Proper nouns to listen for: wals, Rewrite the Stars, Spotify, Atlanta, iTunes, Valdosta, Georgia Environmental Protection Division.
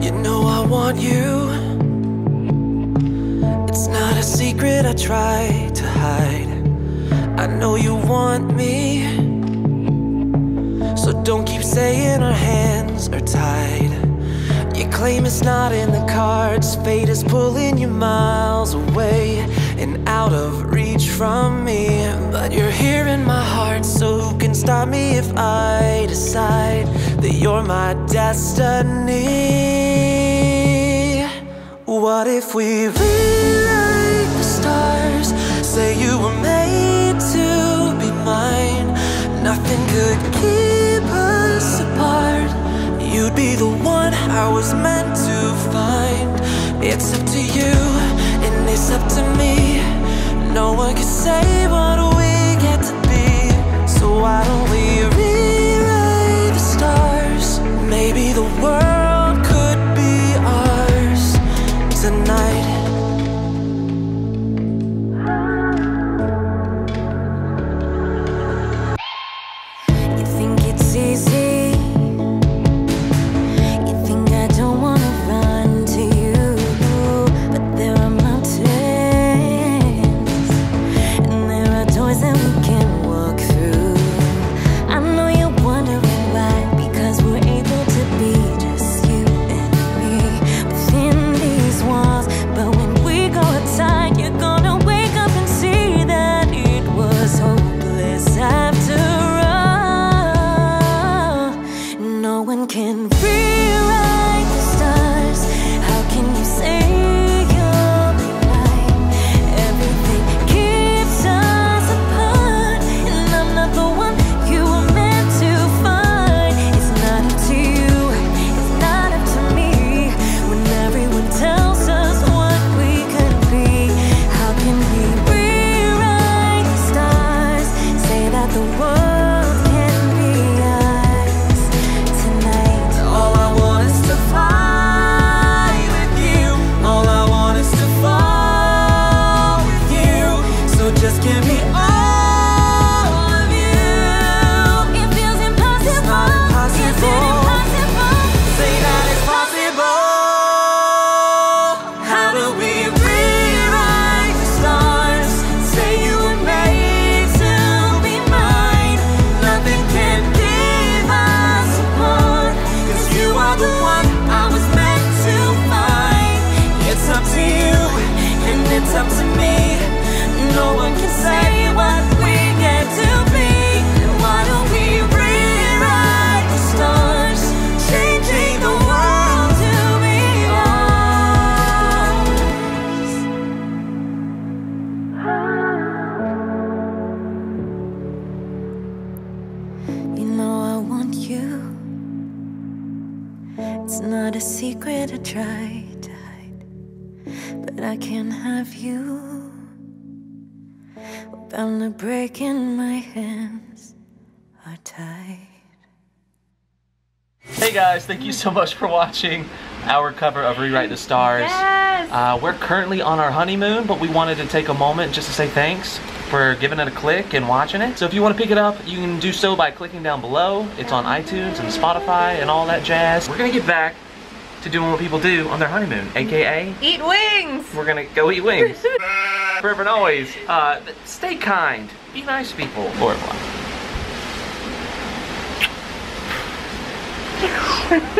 You know I want you. It's not a secret I try to hide. I know you want me, so don't keep saying our hands are tied. You claim it's not in the cards. Fate is pulling you miles away and out of reach from me, but you're here in my heart, so who can stop me if I decide that you're my destiny? What if we rewrite the stars? Say you were made to be mine. Nothing could keep us apart. You'd be the one I was meant to find. It's up to you, and it's up to me. No one can say what we get to be. So why don't we rewrite the stars? Maybe the world could be ours tonight. You think it's easy? It's not a secret I try to hide, but I can't have you. We're bound to break and my hands are tied. Hey guys, thank you so much for watching our cover of Rewrite the Stars. Yes! We're currently on our honeymoon, but we wanted to take a moment just to say thanks for giving it a click and watching it. So if you want to pick it up, you can do so by clicking down below. It's on iTunes and Spotify and all that jazz. We're gonna get back to doing what people do on their honeymoon, aka eat wings. We're gonna go eat wings. Forever and always. Stay kind, be nice to people. Or what?